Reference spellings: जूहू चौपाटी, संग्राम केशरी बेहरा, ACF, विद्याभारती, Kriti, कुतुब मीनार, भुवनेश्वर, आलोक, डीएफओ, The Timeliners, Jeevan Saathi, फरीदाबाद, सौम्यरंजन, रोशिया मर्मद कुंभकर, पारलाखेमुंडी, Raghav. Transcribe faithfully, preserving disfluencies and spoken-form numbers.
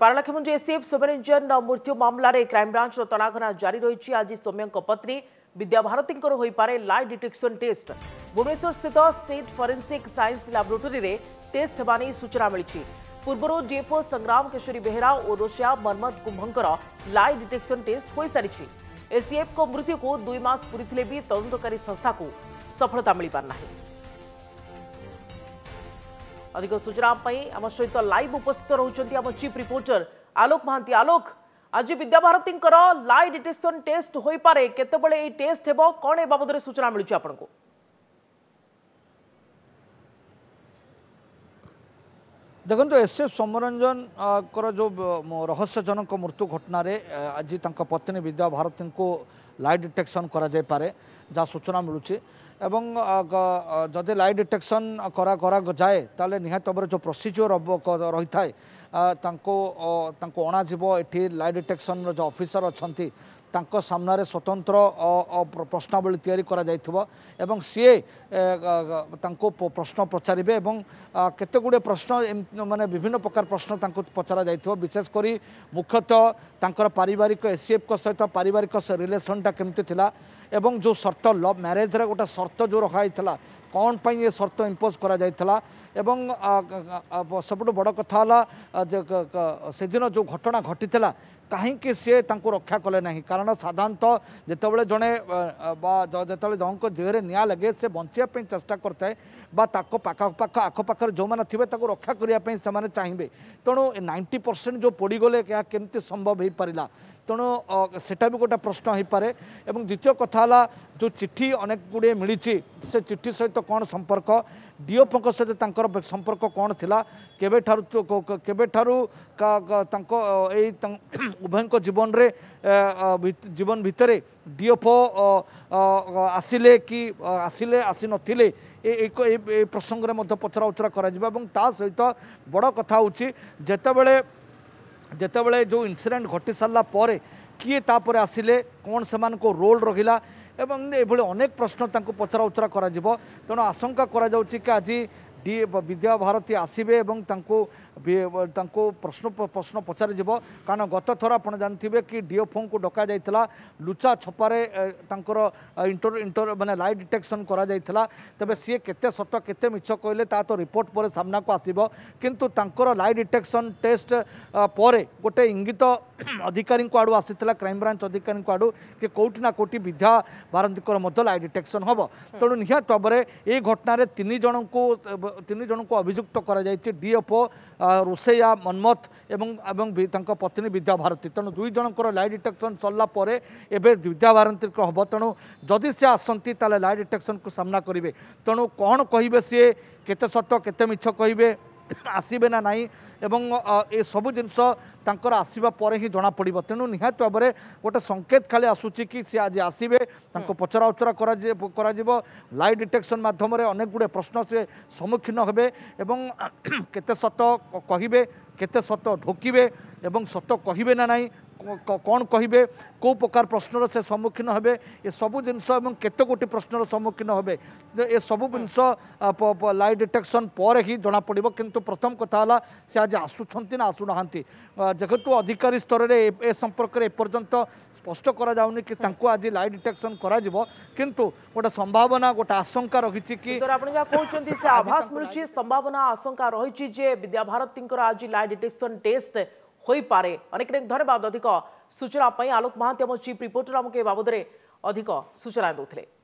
पारलाखेमुंडी ACF सौम्यरंजन मृत्यु मामलें crime branch तनाघना जारी रही। आज सौम्य पत्नी विद्याभारती हो पारे लाई डिटेक्शन टेस्ट। भुवनेश्वर स्थित स्टेट फॉरेंसिक साइंस लैबोरेटरी रे टेस्ट होने सूचना मिली। पूर्व डीएफओ संग्राम केशरी बेहरा और रोशिया मर्मद कुंभकर लाई डिटेक्शन टेस्ट हो सारी। एसीएफ को मृत्यु को दुई मास पूरी भी तदंतकारी संस्था को सफलता मिल पार ना। अधिक सूचना आम सहित लाइव उपस्थित रहउछन्ती आम चीफ रिपोर्टर आलोक महांती। आलोक, आज विद्याभारती लाई डिटेक्शन टेस्ट होई पारे, केतेबेले ए टेस्ट हेबो, कोन ए बाबद रे सूचना मिलुछ आपनको? देखो एसएफ सौम्यरंजन कर जो रहस्यजनक मृत्यु घटना रे आज पत्नी विद्याभारती को लाई डिटेक्शन करा जाय पारे जहाँ सूचना मिलूँ। एवं जदि लाई डिटेक्शन करा करा जाए ताले निहत भाव जो प्रोसीजर रही था अणाजीव ये लाई डिटेक्शन जो ऑफिसर अच्छा तांको सामने स्वतंत्र प्रश्नावली या सी तांको प्रश्न पचारे और केतेगुड़े प्रश्न माने विभिन्न प्रकार प्रश्न पचरा जाइए। विशेषकर मुख्यतः तांकर पारिवारिक एसीएफ को सहित पारिवारिक रिलेशनटा केमती थिला एवं जो सर्त लव मैरेज गोटे सर्त जो रखाई था कौन पर ये सर्त इम्पोज करा जाइथला। एवं सबुठ बड़ कथा से दिन जो घटना घटी था कहीं सी तांको रक्षा कले ना, कारण साधारणतः जितेबाला जड़े जो जंक देहरे निआ लगे से बचापी चेष्टा करता है बाख आखपाखे जो मैंने थे रक्षा करने से चाहिए। तेणु नाइंटी परसेंट जो पड़गले क्या केमती संभव हो पारा, तेणु सेटा भी गोटे प्रश्न हो पारे। एवं द्वितीय कथा जो चिट्ठी अनेक गुड़े मिली से चिट्ठी सहित कौन संपर्क डीएफओ सहित संपर्क कौन थिला, केबे ठारू केबे ठारू का तांको ए उभय जीवन रे जीवन भितर डीएफओ आसिले कि आसिले आसी नथिले ए प्रसंग रे मध्य पचरा उचरा करा जिबा। एवं ता सहित बड़ कथा होची जेतेबेले जेतेबेले जो इनसीडेंट घटी सारा पर किए तापर आसिले कौन से मान को रोल रहिला एवं एभली अनेक प्रश्न तांको पचरा उचरा करा जिवो। तेणु आशंका करा जाउची कि आज डी विद्याभारती आसबे और प्रश्न प्रश्न पचार जीव, कारण गत थर आप जानते कि डीएफओ को डका जाता लुचा छपारे इंटर इंटर मानने लाई डिटेक्शन करा जाता। तबे सी केत सत केत मिछ कहले ता तो रिपोर्ट पर सामना को आसब, किंतु तांकर लाई डिटेक्शन टेस्ट पर गोटे इंगित अधिकारी आड़ू आसी क्राइम ब्रांच अधिकारी आड़ू कि कौटिना कौटि विद्याभारती लाई डिटेक्शन हम। तेणु निहत भाव में ये घटन तीन जन को तीन जन को अभियुक्त करा जायछि डीएफओ रोसेया मन्मथ एवं एवं पत्नी विद्याभारती। तेणु दुई जनकर लाई डिटेक्शन सरला परे एबे विद्याभारती हम। तेणु जदि से आसंती ताले लाई डिटेक्शन को सामना करेंगे, तेणु कौन कहे सी केते सत केते मिछ कहे आसबे ना नाई एवं ए सबु जिनस तांकर आसीबा परे ही जना पड़िबो। तेणु निहत भाव में गोटे संकेत खाली आसूची कि सी आज आसबे तांको पचरा उचरा करा जिवो, लाई डिटेक्शन माध्यम रे अनेक गुडे प्रश्न से सम्मुखीन हेबे एवं केते सत कहिबे केते सत ढोकिबे एवं सत कहिबे ना नाई कौन कहे कौ प्रकार प्रश्नर से सम्मुखीन हे ये सबू जिनस एवं केते गोटी प्रश्नर सम्मुखीन हे ये सबू जिनस लाई डिटेक्शन पर ही जना पड़ो। किंतु प्रथम कथा से आज आसुंच ना आसू ना जेहेतु अधिकारी स्तर में ए संपर्क एपर्तंत स्पष्ट कराऊनि कि आज लाई डिटेक्शन किंतु गोटे संभावना गोटे आशंका रही कि आभास मिलूँ संभावना आशंका रही विद्याभारती आज लाई डिटेक्शन टेस्ट होई पारे। अनेक अनेक धन्यवाद अधिक सूचना आलोक महांती चीफ रिपोर्टर आमको ए बाबद अधिक सूचना दूसरे।